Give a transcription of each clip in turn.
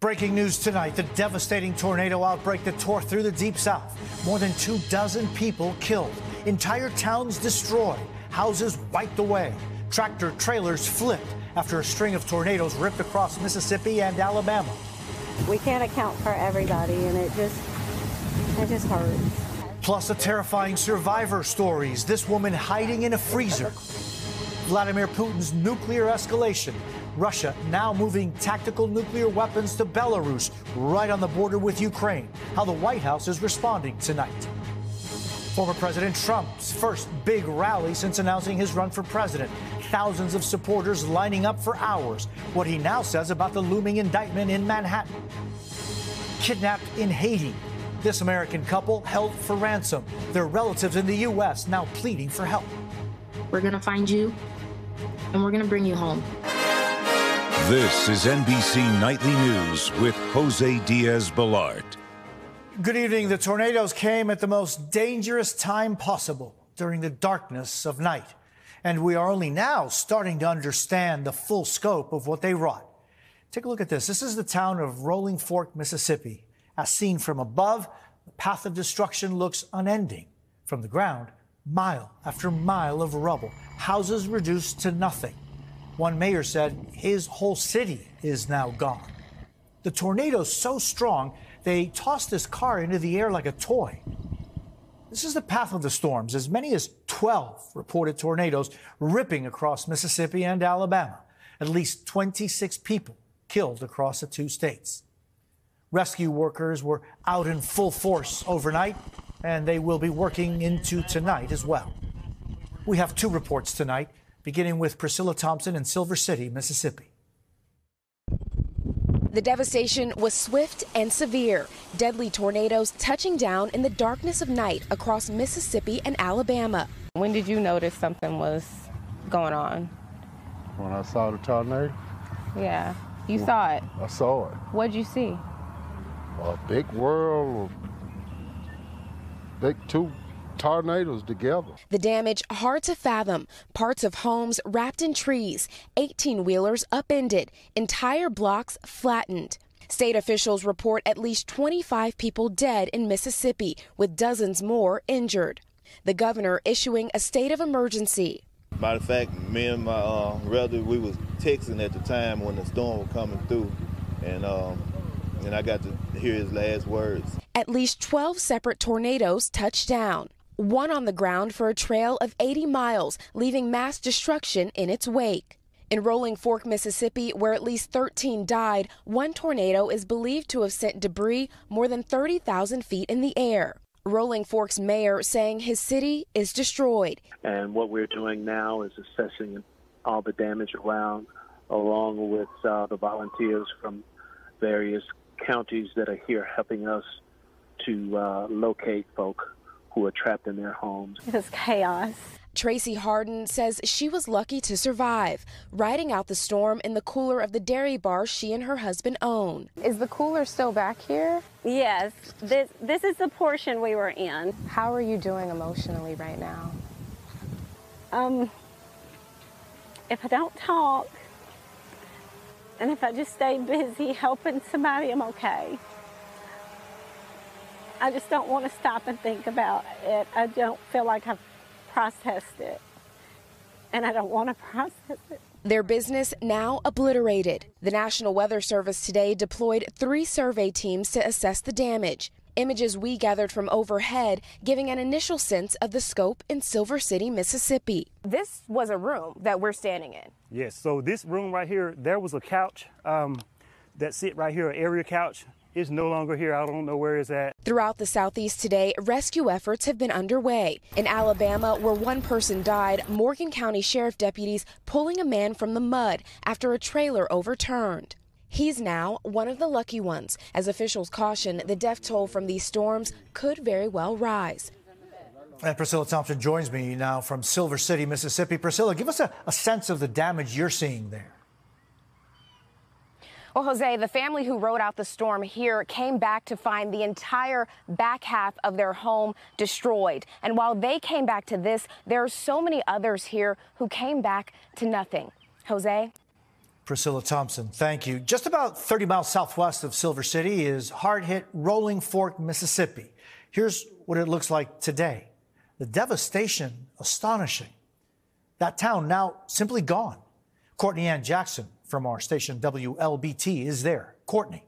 Breaking news tonight, the devastating tornado outbreak that tore through the Deep South. More than 24 people killed, entire towns destroyed, houses wiped away, tractor trailers flipped after a string of tornadoes ripped across Mississippi and Alabama. We can't account for everybody, and it just hurts. Plus, a terrifying survivor stories, this woman hiding in a freezer. Vladimir Putin's nuclear escalation. Russia now moving tactical nuclear weapons to Belarus, right on the border with Ukraine. How the White House is responding tonight. Former President Trump's first big rally since announcing his run for president. Thousands of supporters lining up for hours. What he now says about the looming indictment in Manhattan. Kidnapped in Haiti. This American couple held for ransom. Their relatives in the U.S. now pleading for help. We're going to find you, and we're going to bring you home. This is NBC Nightly News with José Díaz-Balart. Good evening. The tornadoes came at the most dangerous time possible, during the darkness of night. And we are only now starting to understand the full scope of what they wrought. Take a look at this. This is the town of Rolling Fork, Mississippi. As seen from above, the path of destruction looks unending. From the ground, mile after mile of rubble, houses reduced to nothing. One mayor said his whole city is now gone. The tornado's so strong, they tossed his car into the air like a toy. This is the path of the storms. As many as 12 reported tornadoes ripping across Mississippi and Alabama. At least 26 people killed across the two states. Rescue workers were out in full force overnight, and they will be working into tonight as well. We have two reports tonight, beginning with Priscilla Thompson in Silver City, Mississippi. The devastation was swift and severe. Deadly tornadoes touching down in the darkness of night across Mississippi and Alabama. When did you notice something was going on? When I saw the tornado. Yeah, you saw it? I saw it. What'd you see? A big whirl, big two tornadoes together. The damage hard to fathom. Parts of homes wrapped in trees, 18-wheelers upended, entire blocks flattened. State officials report at least 25 people dead in Mississippi, with dozens more injured. The governor issuing a state of emergency. Matter of fact, me and my relative, we was texting at the time when the storm was coming through, and I got to hear his last words. At least 12 separate tornadoes touched down. One on the ground for a trail of 80 miles, leaving mass destruction in its wake. In Rolling Fork, Mississippi, where at least 13 died, one tornado is believed to have sent debris more than 30,000 feet in the air. Rolling Fork's mayor saying his city is destroyed. And what we're doing now is assessing all the damage around, along with the volunteers from various counties that are here helping us to locate folk who are trapped in their homes. It was chaos. Tracy Harden says she was lucky to survive, riding out the storm in the cooler of the dairy bar she and her husband own. Is the cooler still back here? Yes. This is the portion we were in. How are you doing emotionally right now? If I don't talk, and if I just stay busy helping somebody, I'm okay. I just don't want to stop and think about it. I don't feel like I've processed it, and I don't want to process it. Their business now obliterated. The National Weather Service today deployed 3 survey teams to assess the damage. Images we gathered from overhead giving an initial sense of the scope in Silver City, Mississippi. This was a room that we're standing in. Yes, so this room right here, there was a couch that sit right here, an area couch. It's no longer here. I don't know where it's at. Throughout the Southeast today, rescue efforts have been underway. In Alabama, where one person died, Morgan County Sheriff deputies pulling a man from the mud after a trailer overturned. He's now one of the lucky ones, as officials caution the death toll from these storms could very well rise. And Priscilla Thompson joins me now from Silver City, Mississippi. Priscilla, give us a sense of the damage you're seeing there. Well, Jose, the family who rode out the storm here came back to find the entire back half of their home destroyed. And while they came back to this, there are so many others here who came back to nothing. Jose? Priscilla Thompson, thank you. Just about 30 miles southwest of Silver City is hard-hit Rolling Fork, Mississippi. Here's what it looks like today. The devastation, astonishing. That town now simply gone. Courtney Ann Jackson from our station WLBT is there. Courtney.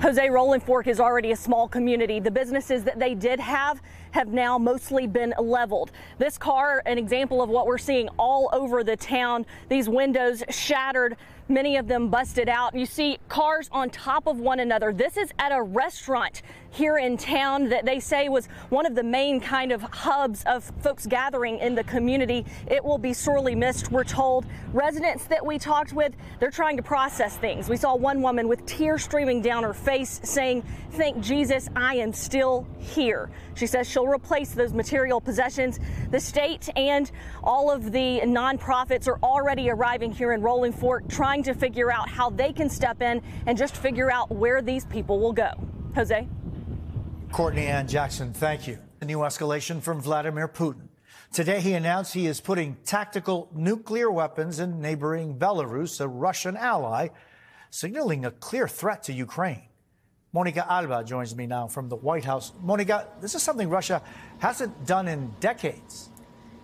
Jose, Rolling Fork is already a small community. The businesses that they did have now mostly been leveled. This car, an example of what we're seeing all over the town. These windows shattered, many of them busted out. You see cars on top of one another. This is at a restaurant here in town that they say was one of the main kind of hubs of folks gathering in the community. It will be sorely missed, we're told. Residents that we talked with, they're trying to process things. We saw one woman with tears streaming down her face saying, "Thank Jesus, I am still here." She says she'll replace those material possessions. The state and all of the nonprofits are already arriving here in Rolling Fork trying to figure out how they can step in and just figure out where these people will go. Jose? Courtney Ann Jackson, thank you. A new escalation from Vladimir Putin. Today he announced he is putting tactical nuclear weapons in neighboring Belarus, a Russian ally, signaling a clear threat to Ukraine. Monica Alba joins me now from the White House. Monica, this is something Russia hasn't done in decades.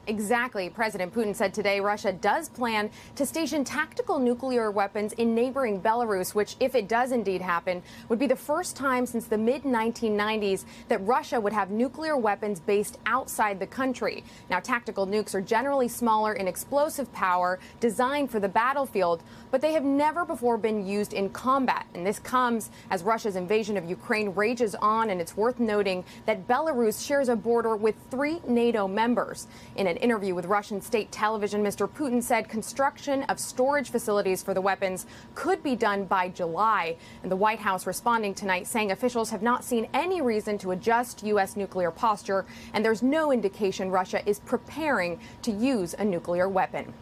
Exactly. President Putin said today Russia does plan to station tactical nuclear weapons in neighboring Belarus, which, if it does indeed happen, would be the first time since the mid-1990s that Russia would have nuclear weapons based outside the country. Now, tactical nukes are generally smaller in explosive power, designed for the battlefield, but they have never before been used in combat. And this comes as Russia's invasion of Ukraine rages on, and it's worth noting that Belarus shares a border with 3 NATO members. In an interview with Russian state television, Mr. Putin said construction of storage facilities for the weapons could be done by July. And the White House responding tonight saying officials have not seen any reason to adjust U.S. nuclear posture, and there's no indication Russia is preparing to use a nuclear weapon.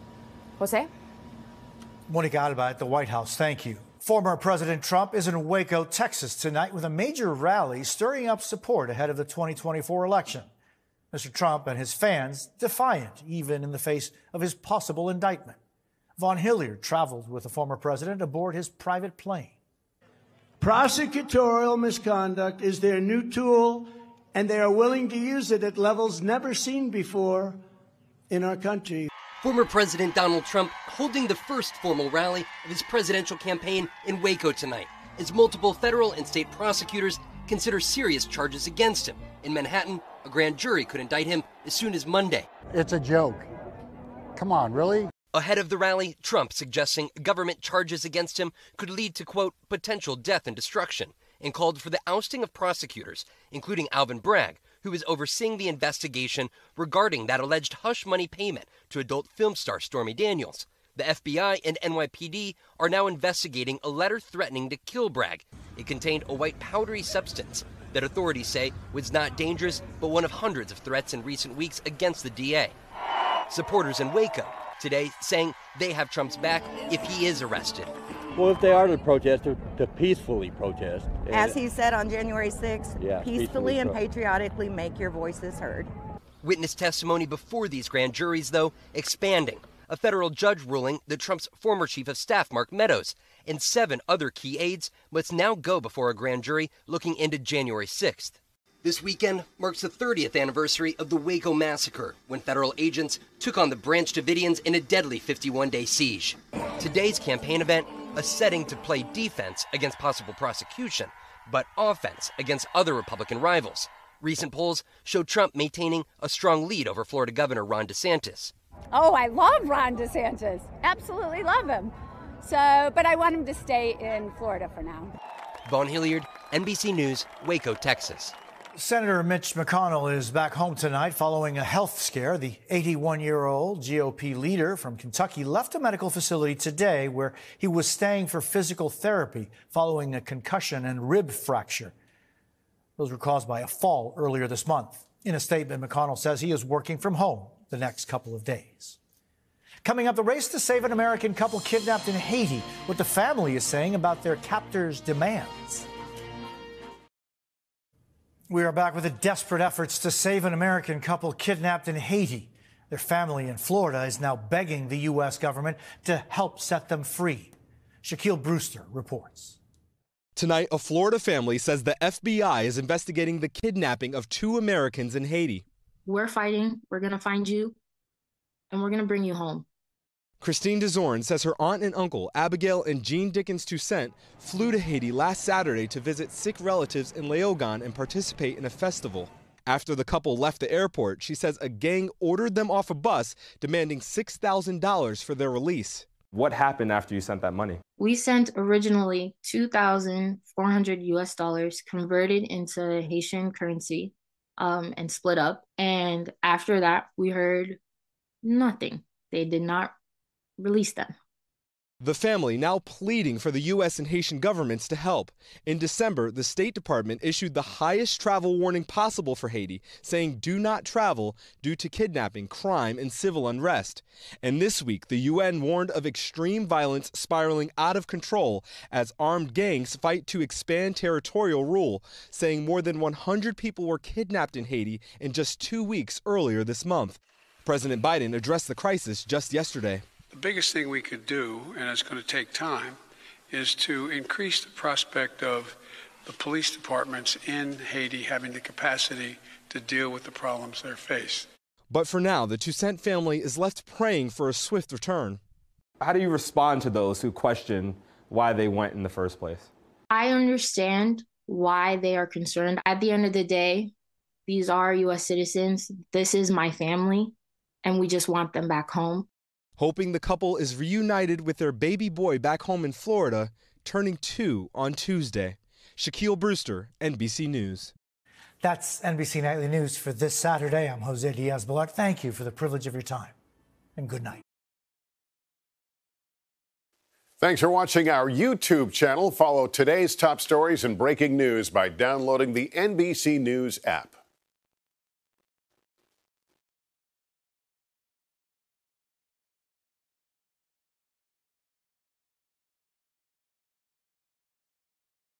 Jose? Monica Alba at the White House, thank you. Former President Trump is in Waco, Texas tonight with a major rally stirring up support ahead of the 2024 election. Mr. Trump and his fans defiant, even in the face of his possible indictment. Vaughn Hillyard traveled with the former president aboard his private plane. Prosecutorial misconduct is their new tool, and they are willing to use it at levels never seen before in our country. Former President Donald Trump holding the first formal rally of his presidential campaign in Waco tonight, as multiple federal and state prosecutors consider serious charges against him. In Manhattan, a grand jury could indict him as soon as Monday. It's a joke. Come on, really? Ahead of the rally, Trump suggesting government charges against him could lead to, quote, potential death and destruction, and called for the ousting of prosecutors, including Alvin Bragg, who is overseeing the investigation regarding that alleged hush money payment to adult film star Stormy Daniels. The FBI and NYPD are now investigating a letter threatening to kill Bragg. It contained a white powdery substance that authorities say was not dangerous, but one of hundreds of threats in recent weeks against the DA. Supporters in Waco today saying they have Trump's back if he is arrested. Well, if they are to protest, to peacefully protest. As he said on January 6th, yeah, peacefully and patriotically make your voices heard. Witness testimony before these grand juries, though, expanding. A federal judge ruling that Trump's former chief of staff, Mark Meadows, and 7 other key aides must now go before a grand jury looking into January 6th. This weekend marks the 30th anniversary of the Waco massacre, when federal agents took on the Branch Davidians in a deadly 51-day siege. Today's campaign event, a setting to play defense against possible prosecution, but offense against other Republican rivals. Recent polls show Trump maintaining a strong lead over Florida Governor Ron DeSantis. Oh, I love Ron DeSantis. Absolutely love him. So, but I want him to stay in Florida for now. Vaughn Hilliard, NBC News, Waco, Texas. Senator Mitch McConnell is back home tonight following a health scare. The 81-year-old GOP leader from Kentucky left a medical facility today where he was staying for physical therapy following a concussion and rib fracture. Those were caused by a fall earlier this month. In a statement, McConnell says he is working from home the next couple of days. Coming up, the race to save an American couple kidnapped in Haiti, what the family is saying about their captors' demands. We are back with the desperate efforts to save an American couple kidnapped in Haiti. Their family in Florida is now begging the U.S. government to help set them free. Shaquille Brewster reports. Tonight, a Florida family says the FBI is investigating the kidnapping of two Americans in Haiti. We're fighting. We're going to find you, and we're going to bring you home. Christine DeZorn says her aunt and uncle, Abigail and Jean Dickens Toussaint, flew to Haiti last Saturday to visit sick relatives in Leogane and participate in a festival. After the couple left the airport, she says a gang ordered them off a bus, demanding $6,000 for their release. What happened after you sent that money? We sent originally $2,400 US converted into Haitian currency and split up. And after that, we heard nothing. They did not release them. The family now pleading for the U.S. and Haitian governments to help. In December, the State Department issued the highest travel warning possible for Haiti, saying do not travel due to kidnapping, crime, and civil unrest. And this week, the U.N. warned of extreme violence spiraling out of control as armed gangs fight to expand territorial rule, saying more than 100 people were kidnapped in Haiti in just 2 weeks earlier this month. President Biden addressed the crisis just yesterday. The biggest thing we could do, and it's going to take time, is to increase the prospect of the police departments in Haiti having the capacity to deal with the problems they're faced. But for now, the Toussaint family is left praying for a swift return. How do you respond to those who question why they went in the first place? I understand why they are concerned. At the end of the day, these are U.S. citizens. This is my family, and we just want them back home. Hoping the couple is reunited with their baby boy back home in Florida, turning 2 on Tuesday. Shaquille Brewster, NBC News. That's NBC Nightly News for this Saturday. I'm José Díaz-Balart. Thank you for the privilege of your time, and good night. Thanks for watching our YouTube channel. Follow today's top stories and breaking news by downloading the NBC News app.